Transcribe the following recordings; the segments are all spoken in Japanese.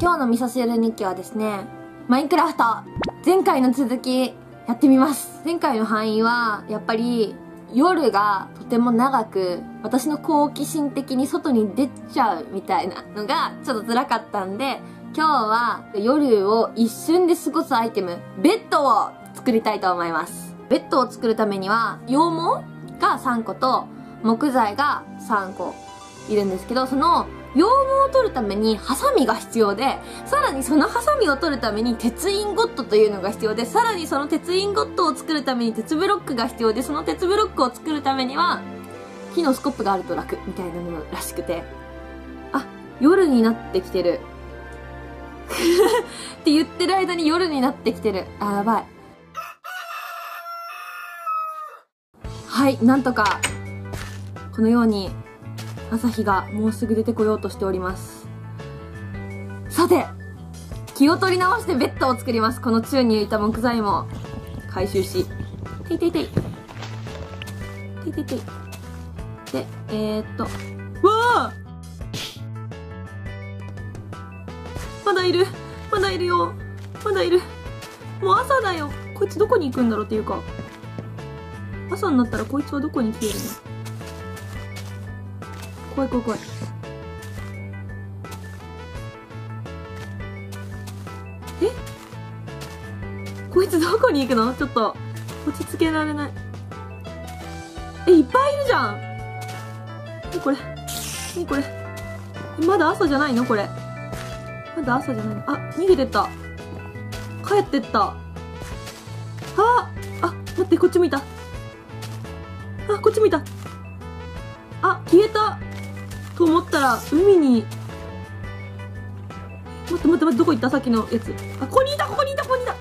今日の味噌汁日記はですね、マインクラフト前回の続きやってみます。前回の範囲はやっぱり夜がとても長く、私の好奇心的に外に出ちゃうみたいなのがちょっと辛かったんで、今日は夜を一瞬で過ごすアイテム、ベッドを作りたいと思います。ベッドを作るためには羊毛が3個と木材が3個いるんですけど、その羊毛を取るためにハサミが必要で、さらにそのハサミを取るために鉄インゴットというのが必要で、さらにその鉄インゴットを作るために鉄ブロックが必要で、その鉄ブロックを作るためには木のスコップがあると楽みたいなものらしくて、あ、夜になってきてるって言ってる間に夜になってきてる。あ、やばい。はい、なんとかこのように朝日がもうすぐ出てこようとしております。さて、気を取り直してベッドを作ります。この宙に浮いた木材も回収し、ていていていていていていで、わあ、まだいる、まだいるよ、まだいる。もう朝だよ。こいつどこに行くんだろうっていうか、朝になったらこいつはどこに消えるの。怖い怖い怖い。え、こいつどこに行くの。ちょっと落ち着けられない。え、いっぱいいるじゃん。何これ、何これ。まだ朝じゃないのこれ。まだ朝じゃないの。あ、逃げてった、帰ってった。ああ、待って、こっち向いた。あ、こっち向いた。あ、消えたと思ったら海に。待って待って待って、どこ行った、さっきのやつ。あ、ここにいた、ここにいた、ここにいた。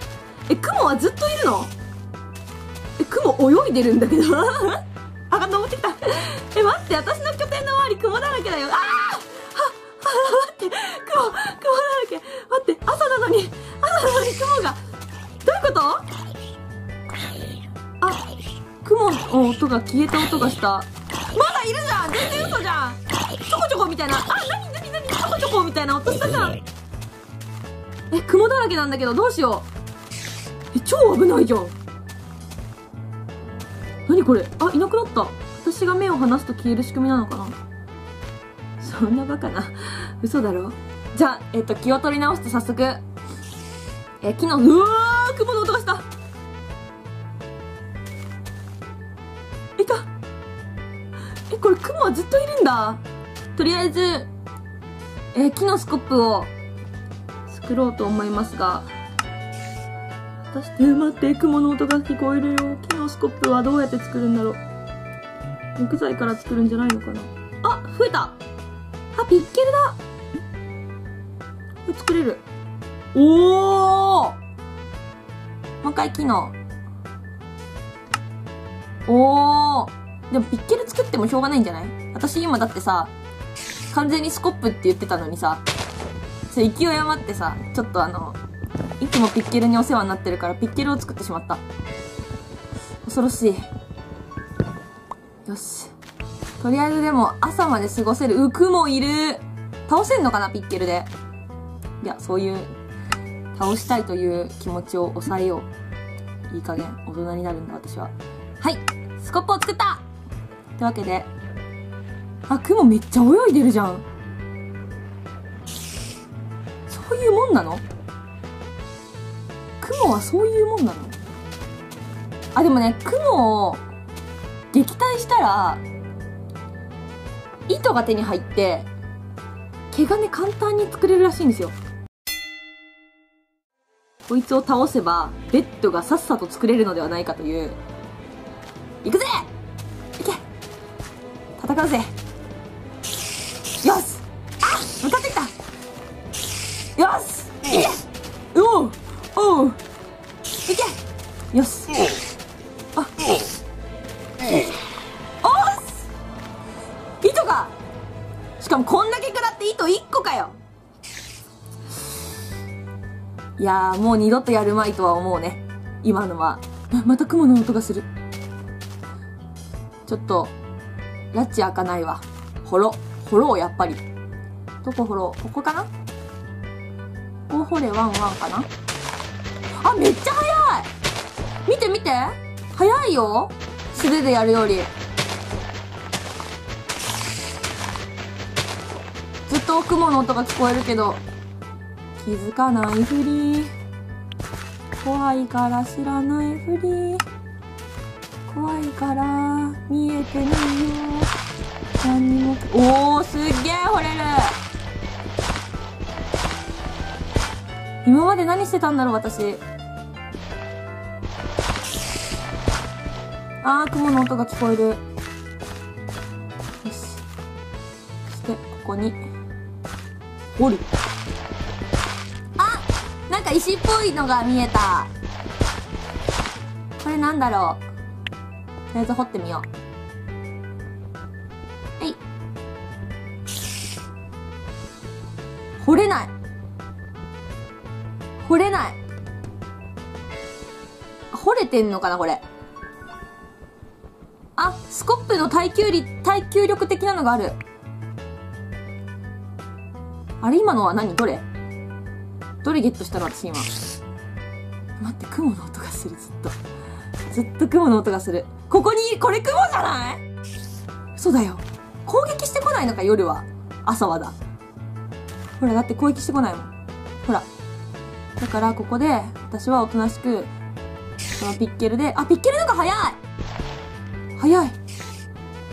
え、クモはずっといるの。え、クモ泳いでるんだけどあ、登ってきたえ、待って、私の拠点の周りクモだらけだよ。あー、待って、クモだらけ。待って、朝なのに、朝なのにクモが。どういうこと。あ、クモの音が、消えた音がした。まだいるじゃん、全然嘘じゃん。ちょこちょこみたいな。あ、何何何、ちょこちょこみたいな音したじゃん。え、雲だらけなんだけど、どうしよう。え、超危ないじゃん。何これ。あ、いなくなった。私が目を離すと消える仕組みなのかな。そんなバカな、嘘だろ。じゃあ、気を取り直して早速、木の、うわー、雲の音がした。いた。え、これクモはずっといるんだ。とりあえず、木のスコップを作ろうと思いますが、果たして、待って、クモの音が聞こえるよ。木のスコップはどうやって作るんだろう。木材から作るんじゃないのかな。あ、増えた。あ、ピッケルだ。これ作れる。おー、もう一回木の。おー、でもピッケル作ってもしょうがないんじゃない？私今だってさ、完全にスコップって言ってたのにさ、勢い余ってさ、ちょっといつもピッケルにお世話になってるからピッケルを作ってしまった。恐ろしい。よし。とりあえずでも朝まで過ごせる。クモいる。倒せんのかな、ピッケルで。いや、そういう、倒したいという気持ちを抑えよう。いい加減、大人になるんだ、私は。はい、スコップを作った。というわけで、あ、クモめっちゃ泳いでるじゃん。そういうもんなの？クモはそういうもんなの？あ、でもね、クモを撃退したら糸が手に入って毛がね、簡単に作れるらしいんですよ。こいつを倒せばベッドがさっさと作れるのではないかという。行くぜ、戦うぜ。よし、あ、向かってきた。よし、いけ。おうおう、いけ。よし、あ、おー、糸が、しかもこんだけ食らって糸1個かよ。いやー、もう二度とやるまいとは思うね、今のは。また雲の音がする。ちょっとラッチ開かないわ。掘ろう、やっぱり。どこ掘ろう。ここかな。ほれワンワンかな。あ、めっちゃ速い。見て見て、速いよ、素手でやるより。ずっと雲の音が聞こえるけど気づかないふり、怖いから知らないふり、怖いから見えてないよ、何にも。おー、すっげえ掘れる。今まで何してたんだろう私。あー、雲の音が聞こえる。よし、そしてここに掘る。あ、なんか石っぽいのが見えた。これなんだろう、とりあえず掘ってみよう。はい。掘れない。掘れない。掘れてんのかな、これ。あ、スコップの耐久力的なのがある。あれ、今のは何？どれ？どれゲットしたの私今。待って、雲の音がする、ずっと。ずっと雲の音がする。ここに、これ雲じゃない？そうだよ。攻撃してこないのか、夜は。朝はだ。ほら、だって攻撃してこないもん。ほら。だから、ここで、私はおとなしく、このピッケルで、あ、ピッケルのが早い！早い！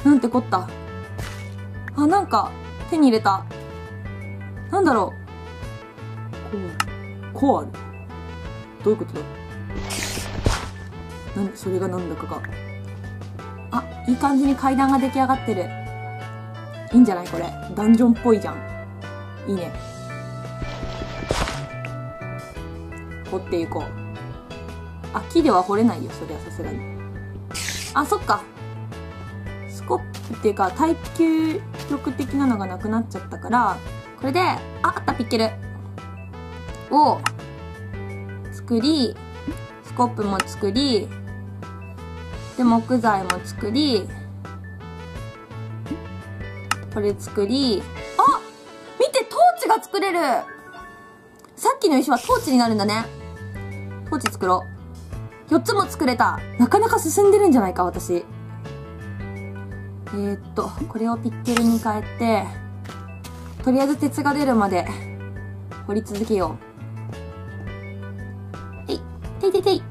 なんてこった。あ、なんか、手に入れた。なんだろう。コアル。どういうことだ？それがなんだかが。あ、いい感じに階段が出来上がってる。いいんじゃないこれ。ダンジョンっぽいじゃん。いいね。掘っていこう。あ、木では掘れないよ。そりゃさすがに。あ、そっか。スコップっていうか、耐久力的なのがなくなっちゃったから、これで、あ、あった、ピッケル。を、作り、スコップも作り、で、木材も作り、これ作り、あ！見て、トーチが作れる！さっきの石はトーチになるんだね。トーチ作ろう。4つも作れた。なかなか進んでるんじゃないか、私。これをピッケルに変えて、とりあえず鉄が出るまで掘り続けよう。えい、ていていてい。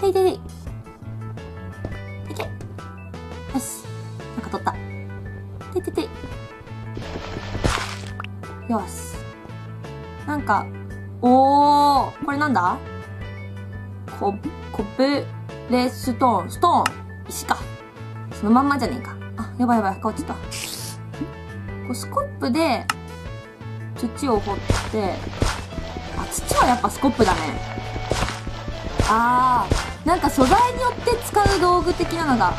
ていていてい。よし、なんか取った。ててて。よし。なんか、おー、これなんだ？コブレストーン、ストーン、石か。そのまんまじゃねえか。あ、やばいやばい、変わっちゃった。こうスコップで、土を掘って、あ、土はやっぱスコップだね。あー、なんか素材によって使う道具的なのが、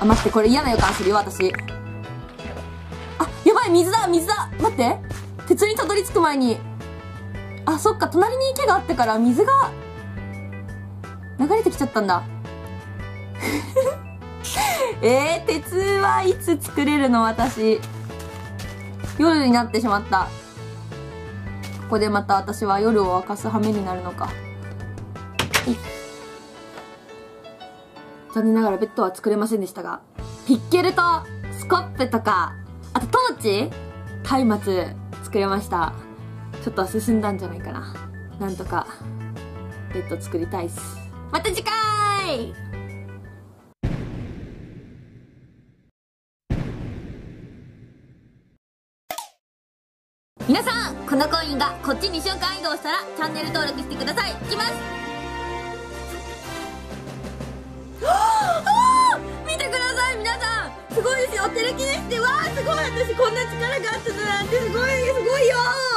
あ、待って、これ嫌な予感するよ、私。あ、やばい、水だ、水だ！待って。鉄にたどり着く前に。あ、そっか、隣に池があったから、水が、流れてきちゃったんだ。鉄はいつ作れるの、私。夜になってしまった。ここでまた私は夜を明かす羽目になるのか。残念ながらベッドは作れませんでしたが、ピッケルとスコップとか、あとトーチ、松明作れました。ちょっと進んだんじゃないかな。なんとかベッド作りたいっす。また次回。皆さん、このコインがこっちに瞬間移動したらチャンネル登録してください。いきます。すごいですよ、手抜きですって。わー、すごい、私こんな力があったなんて、すごいよー。